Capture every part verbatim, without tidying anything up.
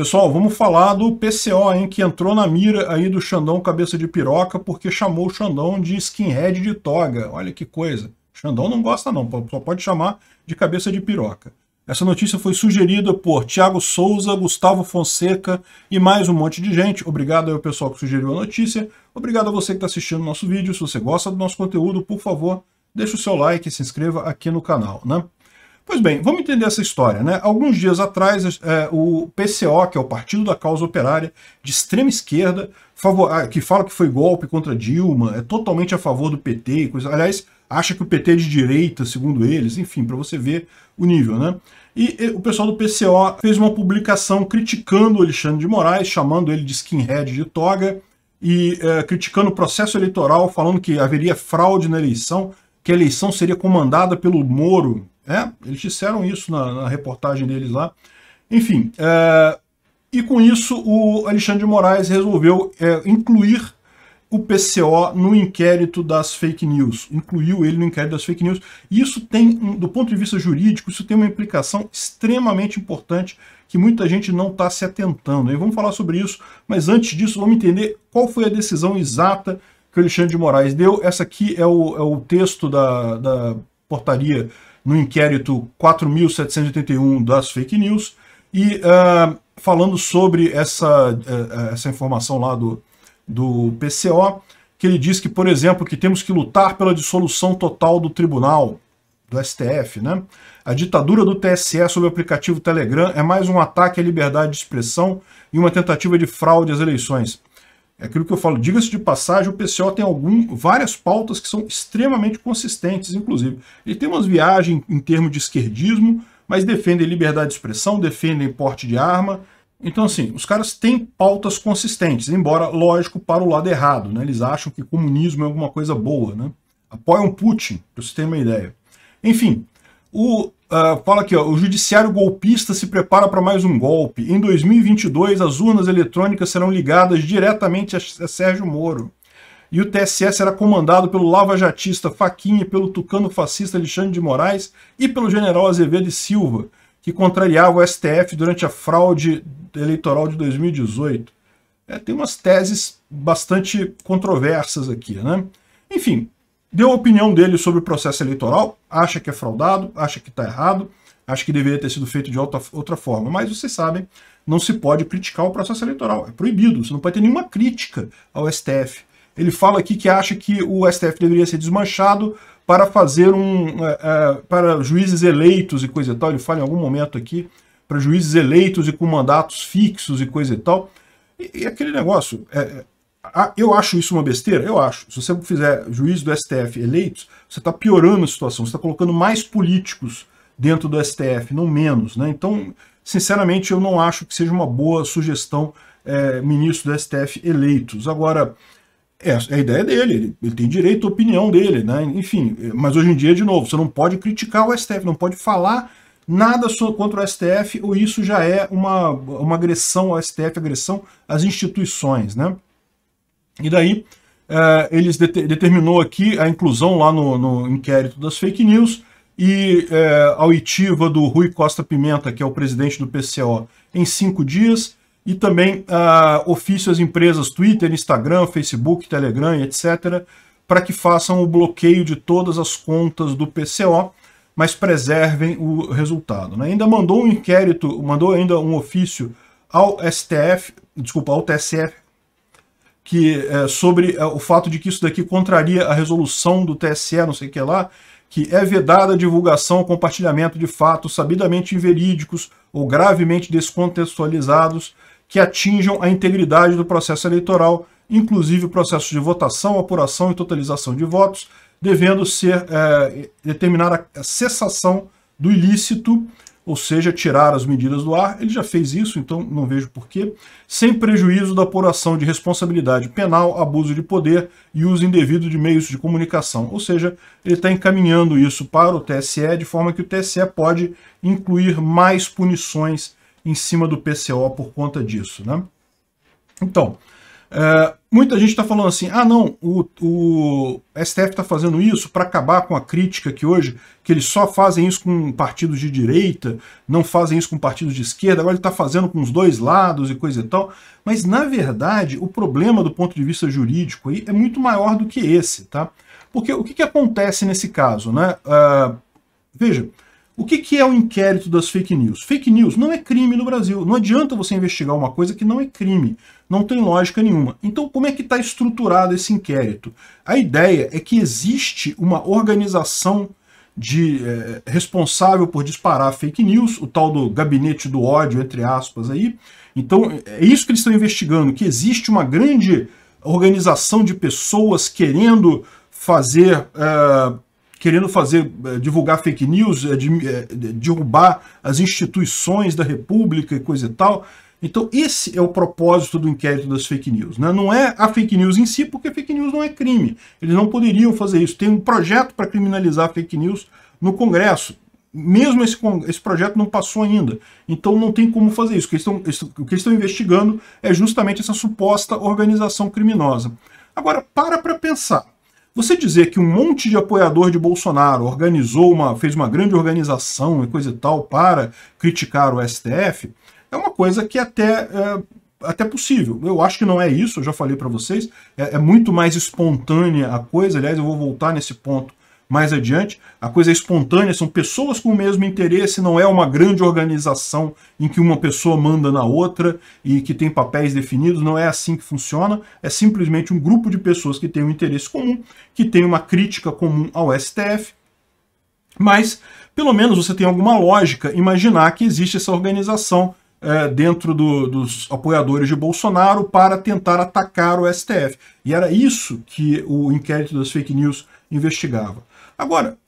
Pessoal, vamos falar do P C O, hein, que entrou na mira aí do Xandão cabeça de piroca porque chamou o Xandão de skinhead de toga. Olha que coisa. Xandão não gosta não, só pode chamar de cabeça de piroca. Essa notícia foi sugerida por Tiago Souza, Gustavo Fonseca e mais um monte de gente. Obrigado ao pessoal que sugeriu a notícia. Obrigado a você que está assistindo o nosso vídeo. Se você gosta do nosso conteúdo, por favor, deixe o seu like e se inscreva aqui no canal, né? Pois bem, vamos entender essa história, né? Alguns dias atrás, é, o P C O, que é o Partido da Causa Operária, de extrema esquerda, que fala que foi golpe contra Dilma, é totalmente a favor do P T e coisa... Aliás, acha que o P T é de direita, segundo eles, enfim, para você ver o nível, né? E, e o pessoal do P C O fez uma publicação criticando o Alexandre de Moraes, chamando ele de skinhead de toga, e é, criticando o processo eleitoral, falando que haveria fraude na eleição, que a eleição seria comandada pelo Moro. É, eles disseram isso na, na reportagem deles lá. Enfim, é, e com isso o Alexandre de Moraes resolveu é, incluir o P C O no inquérito das fake news. Incluiu ele no inquérito das fake news. E isso tem, do ponto de vista jurídico, isso tem uma implicação extremamente importante que muita gente não está se atentando. E vamos falar sobre isso, mas antes disso vamos entender qual foi a decisão exata que o Alexandre de Moraes deu. Essa aqui é o, é o texto da, da portaria no inquérito quatro mil setecentos e oitenta e um das fake news, e uh, falando sobre essa, uh, essa informação lá do, do P C O, que ele diz que, por exemplo, que temos que lutar pela dissolução total do tribunal, do S T F, né? A ditadura do T S E sobre o aplicativo Telegram é mais um ataque à liberdade de expressão e uma tentativa de fraude às eleições. É aquilo que eu falo, diga-se de passagem, o P C O tem algum, várias pautas que são extremamente consistentes, inclusive. Ele tem umas viagens em termos de esquerdismo, mas defendem liberdade de expressão, defendem porte de arma. Então, assim, os caras têm pautas consistentes, embora, lógico, para o lado errado, né? Eles acham que comunismo é alguma coisa boa, né? Apoiam Putin, para você ter uma ideia. Enfim, o... Uh, fala aqui, ó, o judiciário golpista se prepara para mais um golpe. Em dois mil e vinte e dois, as urnas eletrônicas serão ligadas diretamente a Sérgio Moro. E o T S E será comandado pelo lavajatista Faquinha, pelo tucano fascista Alexandre de Moraes e pelo general Azevedo Silva, que contrariava o S T F durante a fraude eleitoral de dois mil e dezoito. É, tem umas teses bastante controversas aqui, né? Enfim... Deu a opinião dele sobre o processo eleitoral, acha que é fraudado, acha que está errado, acha que deveria ter sido feito de outra, outra forma. Mas vocês sabem, não se pode criticar o processo eleitoral, é proibido, você não pode ter nenhuma crítica ao S T F. Ele fala aqui que acha que o S T F deveria ser desmanchado para fazer um... É, é, para juízes eleitos e coisa e tal, ele fala em algum momento aqui, para juízes eleitos e com mandatos fixos e coisa e tal. E, e aquele negócio... É, eu acho isso uma besteira? Eu acho. Se você fizer juiz do S T F eleitos, você está piorando a situação, você está colocando mais políticos dentro do S T F, não menos, né? Então, sinceramente, eu não acho que seja uma boa sugestão é, ministro do S T F eleitos. Agora, é a ideia dele, ele, ele tem direito à opinião dele, né? Enfim, mas hoje em dia, de novo, você não pode criticar o S T F, não pode falar nada contra o S T F, ou isso já é uma, uma agressão ao S T F, agressão às instituições, né? E daí, eh, eles det- determinou aqui a inclusão lá no, no inquérito das fake news e eh, a oitiva do Rui Costa Pimenta, que é o presidente do P C O, em cinco dias, e também ah, ofício às empresas Twitter, Instagram, Facebook, Telegram, etcétera, para que façam o bloqueio de todas as contas do P C O, mas preservem o resultado, né? Ainda mandou um inquérito, mandou ainda um ofício ao S T F, desculpa, ao T S E, que é, sobre é, o fato de que isso daqui contraria a resolução do T S E, não sei o que lá, que é vedada a divulgação, compartilhamento de fatos sabidamente inverídicos ou gravemente descontextualizados que atinjam a integridade do processo eleitoral, inclusive o processo de votação, apuração e totalização de votos, devendo ser é, determinar a cessação do ilícito, ou seja, tirar as medidas do ar. Ele já fez isso, então não vejo porquê, sem prejuízo da apuração de responsabilidade penal, abuso de poder e uso indevido de meios de comunicação. Ou seja, ele está encaminhando isso para o T S E, de forma que o T S E pode incluir mais punições em cima do P C O por conta disso, né? Então, Uh, muita gente está falando assim, ah não, o, o S T F está fazendo isso para acabar com a crítica que hoje, que eles só fazem isso com partidos de direita, não fazem isso com partidos de esquerda, agora ele está fazendo com os dois lados e coisa e tal. Mas na verdade, o problema do ponto de vista jurídico aí é muito maior do que esse, tá? Porque o que, que acontece nesse caso, né? Uh, veja, o que, que é o inquérito das fake news? Fake news não é crime no Brasil. Não adianta você investigar uma coisa que não é crime. Não tem lógica nenhuma. Então, como é que está estruturado esse inquérito? A ideia é que existe uma organização de, é, responsável por disparar fake news, o tal do gabinete do ódio, entre aspas, aí. Então, é isso que eles estão investigando, que existe uma grande organização de pessoas querendo fazer... É, querendo fazer, divulgar fake news, derrubar as instituições da República e coisa e tal. Então esse é o propósito do inquérito das fake news, né? Não é a fake news em si, porque fake news não é crime. Eles não poderiam fazer isso. Tem um projeto para criminalizar fake news no Congresso. Mesmo esse, esse projeto não passou ainda. Então não tem como fazer isso. O que eles estão, o que eles estão investigando é justamente essa suposta organização criminosa. Agora, para para pensar. Você dizer que um monte de apoiador de Bolsonaro organizou uma, fez uma grande organização e coisa e tal para criticar o S T F é uma coisa que até, é, até possível. Eu acho que não é isso, eu já falei para vocês. É, é muito mais espontânea a coisa. Aliás, eu vou voltar nesse ponto mais adiante. A coisa é espontânea, são pessoas com o mesmo interesse, não é uma grande organização em que uma pessoa manda na outra e que tem papéis definidos, não é assim que funciona. É simplesmente um grupo de pessoas que tem um interesse comum, que tem uma crítica comum ao S T F, mas pelo menos você tem alguma lógica imaginar que existe essa organização é, dentro do, dos apoiadores de Bolsonaro para tentar atacar o S T F. E era isso que o inquérito das fake news investigava. Agora,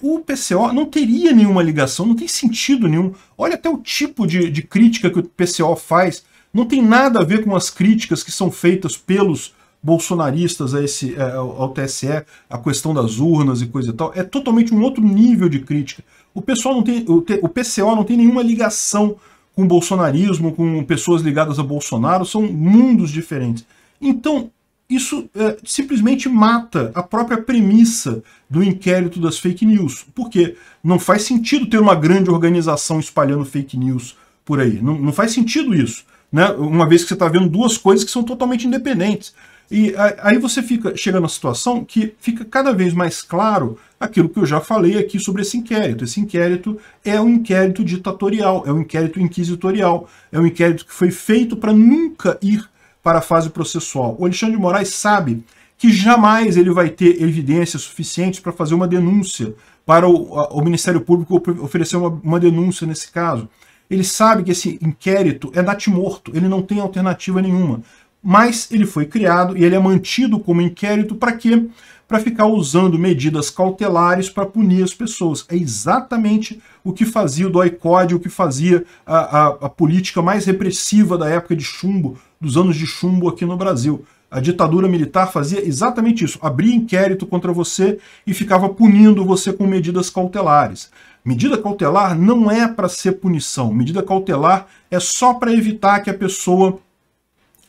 o P C O não teria nenhuma ligação, não tem sentido nenhum. Olha até o tipo de, de crítica que o P C O faz. Não tem nada a ver com as críticas que são feitas pelos bolsonaristas a esse, ao T S E, a questão das urnas e coisa e tal. É totalmente um outro nível de crítica. O, pessoal não tem, o P C O não tem nenhuma ligação com o bolsonarismo, com pessoas ligadas a Bolsonaro. São mundos diferentes. Então... isso é, simplesmente mata a própria premissa do inquérito das fake news, porque não faz sentido ter uma grande organização espalhando fake news por aí. Não, não faz sentido isso, né? Uma vez que você está vendo duas coisas que são totalmente independentes. E aí você fica chega na situação que fica cada vez mais claro aquilo que eu já falei aqui sobre esse inquérito. Esse inquérito é um inquérito ditatorial, é um inquérito inquisitorial, é um inquérito que foi feito para nunca ir para a fase processual. O Alexandre de Moraes sabe que jamais ele vai ter evidências suficientes para fazer uma denúncia, para o, a, o Ministério Público oferecer uma, uma denúncia nesse caso. Ele sabe que esse inquérito é natimorto, ele não tem alternativa nenhuma. Mas ele foi criado e ele é mantido como inquérito para quê? Para ficar usando medidas cautelares para punir as pessoas. É exatamente o que fazia o doi C O D, o que fazia a, a, a política mais repressiva da época de chumbo, dos anos de chumbo aqui no Brasil. A ditadura militar fazia exatamente isso, abria inquérito contra você e ficava punindo você com medidas cautelares. Medida cautelar não é para ser punição, medida cautelar é só para evitar que a pessoa...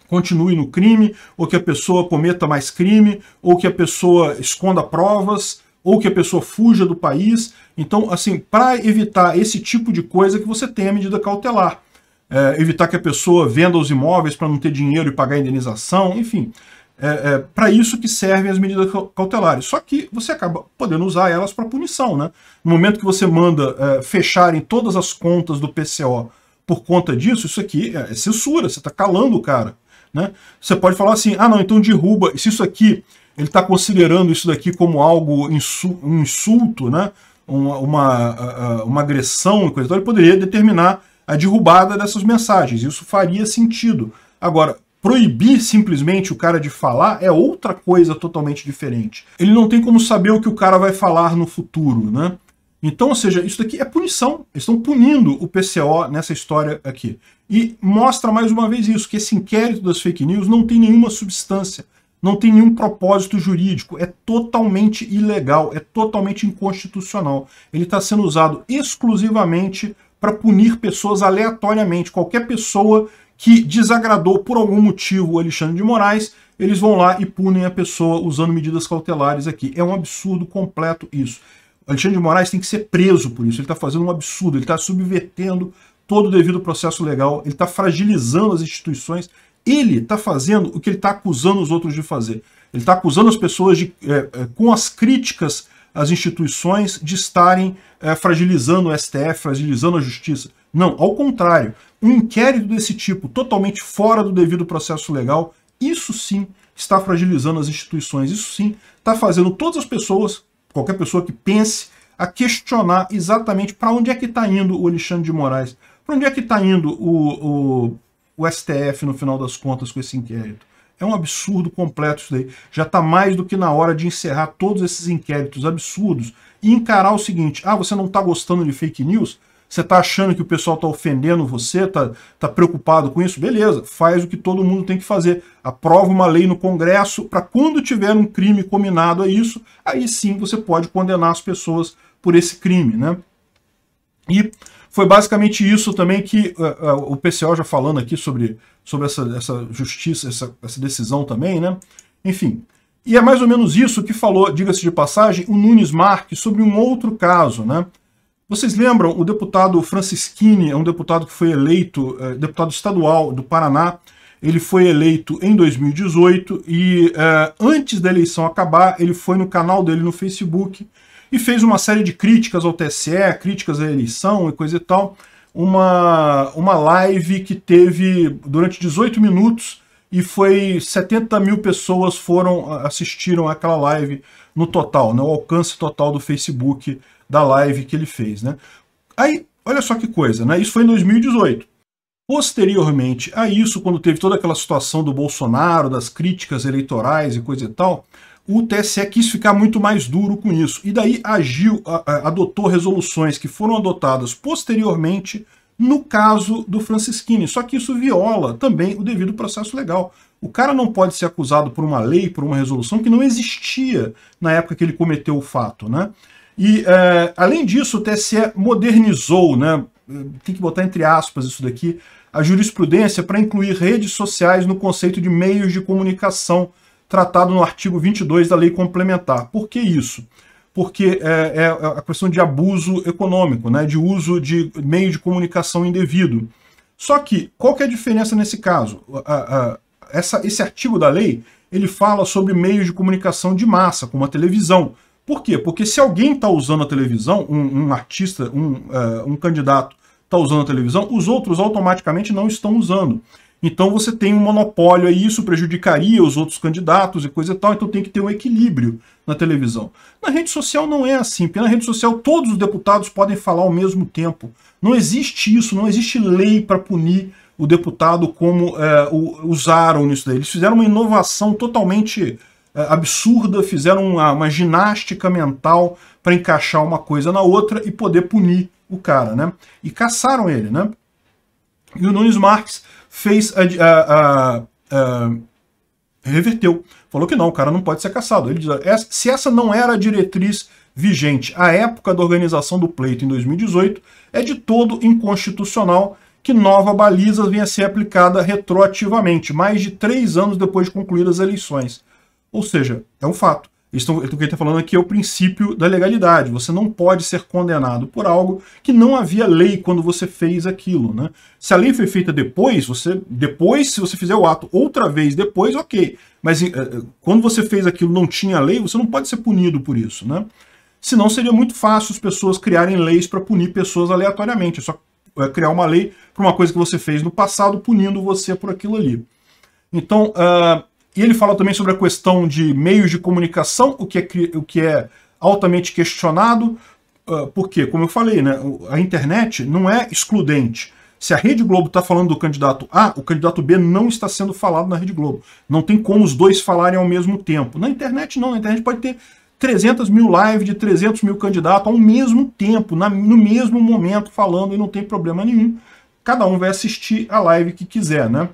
continue no crime, ou que a pessoa cometa mais crime, ou que a pessoa esconda provas, ou que a pessoa fuja do país. Então, assim, para evitar esse tipo de coisa que você tem a medida cautelar. É, evitar que a pessoa venda os imóveis para não ter dinheiro e pagar a indenização, enfim. É, é, para isso que servem as medidas cautelares. Só que você acaba podendo usar elas para punição, né? No momento que você manda é, fecharem todas as contas do P C O por conta disso, isso aqui é censura, você está calando o cara. Né? Você pode falar assim, ah não, então derruba, se isso aqui, ele está considerando isso daqui como algo, insu um insulto, né? uma, uma, uma agressão, coisa, então ele poderia determinar a derrubada dessas mensagens, isso faria sentido. Agora, proibir simplesmente o cara de falar é outra coisa totalmente diferente. Ele não tem como saber o que o cara vai falar no futuro, né? Então, ou seja, isso daqui é punição, eles estão punindo o P C O nessa história aqui. E mostra mais uma vez isso, que esse inquérito das fake news não tem nenhuma substância, não tem nenhum propósito jurídico, é totalmente ilegal, é totalmente inconstitucional. Ele está sendo usado exclusivamente para punir pessoas aleatoriamente, qualquer pessoa que desagradou por algum motivo o Alexandre de Moraes, eles vão lá e punem a pessoa usando medidas cautelares aqui. É um absurdo completo isso. O Alexandre de Moraes tem que ser preso por isso. Ele está fazendo um absurdo, ele está subvertendo todo o devido processo legal, ele está fragilizando as instituições, ele está fazendo o que ele está acusando os outros de fazer. Ele está acusando as pessoas de, é, é, com as críticas às instituições de estarem é, fragilizando o S T F, fragilizando a justiça. Não, ao contrário, um inquérito desse tipo, totalmente fora do devido processo legal, isso sim está fragilizando as instituições, isso sim está fazendo todas as pessoas, qualquer pessoa que pense, a questionar exatamente para onde é que está indo o Alexandre de Moraes, para onde é que está indo o, o, o S T F no final das contas com esse inquérito. É um absurdo completo isso daí. Já está mais do que na hora de encerrar todos esses inquéritos absurdos e encarar o seguinte: ah, você não está gostando de fake news? Você está achando que o pessoal está ofendendo você, está tá preocupado com isso? Beleza, faz o que todo mundo tem que fazer. Aprova uma lei no Congresso para quando tiver um crime combinado a isso, aí sim você pode condenar as pessoas por esse crime, né? E foi basicamente isso também que uh, uh, o P C O já falando aqui sobre, sobre essa, essa justiça, essa, essa decisão também, né? Enfim, e é mais ou menos isso que falou, diga-se de passagem, o Nunes Marques sobre um outro caso, né? Vocês lembram, o deputado Francisquini é um deputado que foi eleito, é, deputado estadual do Paraná, ele foi eleito em dois mil e dezoito e é, antes da eleição acabar, ele foi no canal dele no Facebook e fez uma série de críticas ao T S E, críticas à eleição e coisa e tal, uma, uma live que teve durante dezoito minutos e foi setenta mil pessoas foram, assistiram aquela live no total, né, o alcance total do Facebook da live que ele fez, né? Aí, olha só que coisa, né? Isso foi em dois mil e dezoito. Posteriormente a isso, quando teve toda aquela situação do Bolsonaro, das críticas eleitorais e coisa e tal, o T S E quis ficar muito mais duro com isso. E daí agiu, adotou resoluções que foram adotadas posteriormente no caso do Francisquini. Só que isso viola também o devido processo legal. O cara não pode ser acusado por uma lei, por uma resolução que não existia na época que ele cometeu o fato, né? E, é, além disso, o T S E modernizou, né, tem que botar entre aspas isso daqui, a jurisprudência para incluir redes sociais no conceito de meios de comunicação tratado no artigo vinte e dois da Lei Complementar. Por que isso? Porque é, é a questão de abuso econômico, né, de uso de meio de comunicação indevido. Só que, qual que é a diferença nesse caso? A, a, essa, esse artigo da lei, ele fala sobre meios de comunicação de massa, como a televisão. Por quê? Porque se alguém está usando a televisão, um, um artista, um, uh, um candidato está usando a televisão, os outros automaticamente não estão usando. Então você tem um monopólio aí, isso prejudicaria os outros candidatos e coisa e tal, então tem que ter um equilíbrio na televisão. Na rede social não é assim, porque na rede social todos os deputados podem falar ao mesmo tempo. Não existe isso, não existe lei para punir o deputado como uh, o, usaram nisso daí. Eles fizeram uma inovação totalmente absurda, fizeram uma, uma ginástica mental para encaixar uma coisa na outra e poder punir o cara, né? E caçaram ele, né? E o Nunes Marques fez a, a, a, a reverteu, falou que não, o cara não pode ser caçado. Ele diz, se essa não era a diretriz vigente à época da organização do pleito em dois mil e dezoito, é de todo inconstitucional que nova baliza venha a ser aplicada retroativamente, mais de três anos depois de concluídas as eleições. Ou seja, é um fato. Estão, o que ele está falando aqui é o princípio da legalidade. Você não pode ser condenado por algo que não havia lei quando você fez aquilo, né? Se a lei foi feita depois, você depois, se você fizer o ato outra vez depois, ok. Mas quando você fez aquilo não tinha lei, você não pode ser punido por isso, né? Senão seria muito fácil as pessoas criarem leis para punir pessoas aleatoriamente. É só criar uma lei para uma coisa que você fez no passado, punindo você por aquilo ali. Então... Uh, E ele fala também sobre a questão de meios de comunicação, o que é, o que é altamente questionado, porque, como eu falei, né, a internet não é excludente. Se a Rede Globo está falando do candidato A, o candidato B não está sendo falado na Rede Globo. Não tem como os dois falarem ao mesmo tempo. Na internet não, na internet pode ter trezentas mil lives de trezentos mil candidatos ao mesmo tempo, na, no mesmo momento falando e não tem problema nenhum. Cada um vai assistir a live que quiser, né?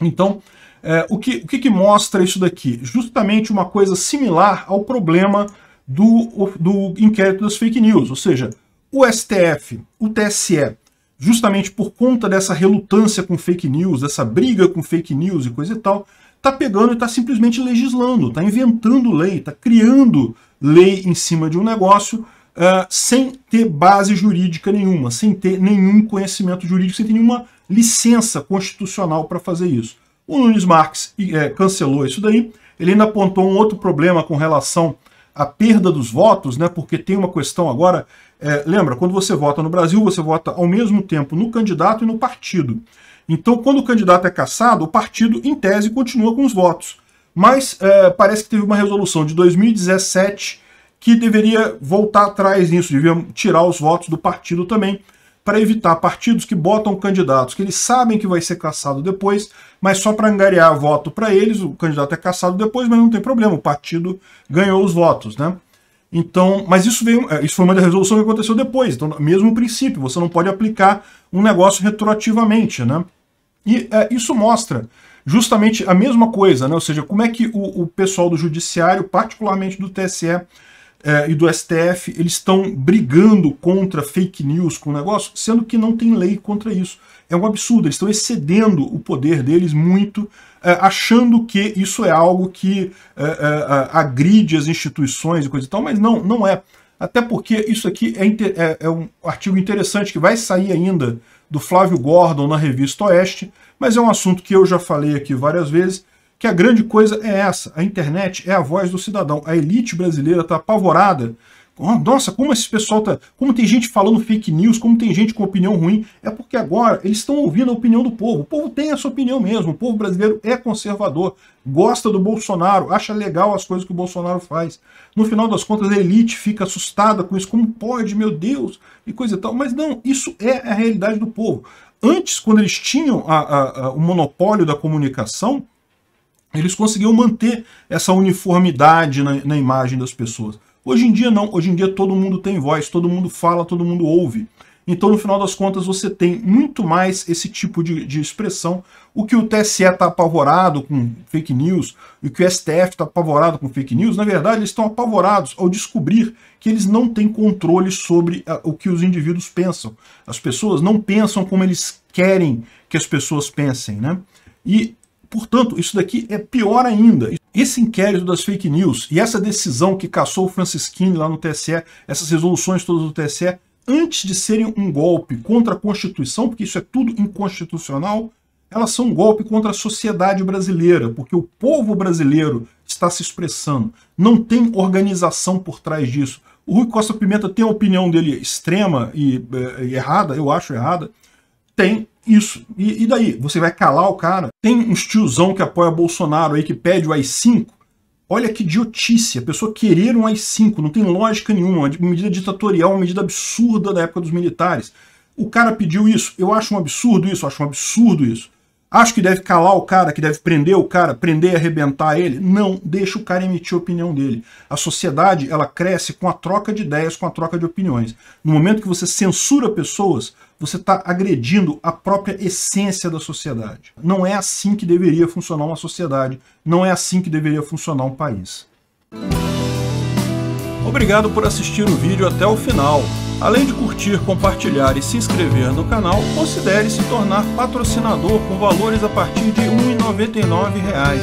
Então... É, o que, o que, que mostra isso daqui? Justamente uma coisa similar ao problema do, do inquérito das fake news, ou seja, o S T F, o T S E, justamente por conta dessa relutância com fake news, dessa briga com fake news e coisa e tal, está pegando e está simplesmente legislando, está inventando lei, está criando lei em cima de um negócio uh, sem ter base jurídica nenhuma, sem ter nenhum conhecimento jurídico, sem ter nenhuma licença constitucional para fazer isso. O Nunes Marques é, cancelou isso daí, ele ainda apontou um outro problema com relação à perda dos votos, né, porque tem uma questão agora, é, lembra, quando você vota no Brasil, você vota ao mesmo tempo no candidato e no partido. Então, quando o candidato é cassado, o partido, em tese, continua com os votos. Mas é, parece que teve uma resolução de dois mil e dezessete que deveria voltar atrás nisso, deveria tirar os votos do partido também, para evitar partidos que botam candidatos que eles sabem que vai ser cassado depois, mas só para angariar voto para eles, o candidato é cassado depois, mas não tem problema, o partido ganhou os votos, né? Então, mas isso, veio, isso foi uma resolução que aconteceu depois, então mesmo princípio, você não pode aplicar um negócio retroativamente, né? E é, isso mostra justamente a mesma coisa, né? Ou seja, como é que o, o pessoal do judiciário, particularmente do T S E é, e do S T F, eles estão brigando contra fake news com o negócio, sendo que não tem lei contra isso. É um absurdo, eles estão excedendo o poder deles muito, é, achando que isso é algo que é, é, agride as instituições e coisa e tal, mas não, não é. Até porque isso aqui é, é, é um artigo interessante que vai sair ainda do Flávio Gordon na revista Oeste, mas é um assunto que eu já falei aqui várias vezes, que a grande coisa é essa, a internet é a voz do cidadão, a elite brasileira está apavorada, oh, nossa, como esse pessoal tá, como tem gente falando fake news, como tem gente com opinião ruim, é porque agora eles estão ouvindo a opinião do povo, o povo tem essa opinião mesmo, o povo brasileiro é conservador, gosta do Bolsonaro, acha legal as coisas que o Bolsonaro faz, no final das contas a elite fica assustada com isso, como pode, meu Deus, e coisa e tal, mas não, isso é a realidade do povo. Antes, quando eles tinham a, a, a, o monopólio da comunicação, eles conseguiam manter essa uniformidade na, na imagem das pessoas. Hoje em dia não, hoje em dia todo mundo tem voz, todo mundo fala, todo mundo ouve. Então no final das contas você tem muito mais esse tipo de, de expressão, o que o T S E está apavorado com fake news, e o que o S T F está apavorado com fake news, na verdade eles estão apavorados ao descobrir que eles não têm controle sobre a, o que os indivíduos pensam. As pessoas não pensam como eles querem que as pessoas pensem, né? E portanto, isso daqui é pior ainda. Esse inquérito das fake news e essa decisão que cassou o Francisquini lá no T S E, essas resoluções todas do T S E, antes de serem um golpe contra a Constituição, porque isso é tudo inconstitucional, elas são um golpe contra a sociedade brasileira, porque o povo brasileiro está se expressando. Não tem organização por trás disso. O Rui Costa Pimenta tem a opinião dele extrema e, e errada, eu acho errada, tem isso. E, e daí? Você vai calar o cara? Tem uns tiozão que apoia Bolsonaro aí, que pede o A I cinco. Olha que idiotice, a pessoa querer um A I cinco, não tem lógica nenhuma, uma medida ditatorial, uma medida absurda da época dos militares. O cara pediu isso, eu acho um absurdo isso, acho um absurdo isso. Acho que deve calar o cara, que deve prender o cara, prender e arrebentar ele. Não, deixa o cara emitir a opinião dele. A sociedade, ela cresce com a troca de ideias, com a troca de opiniões. No momento que você censura pessoas, você está agredindo a própria essência da sociedade. Não é assim que deveria funcionar uma sociedade. Não é assim que deveria funcionar um país. Obrigado por assistir o vídeo até o final. Além de curtir, compartilhar e se inscrever no canal, considere se tornar patrocinador com valores a partir de um real e noventa e nove centavos.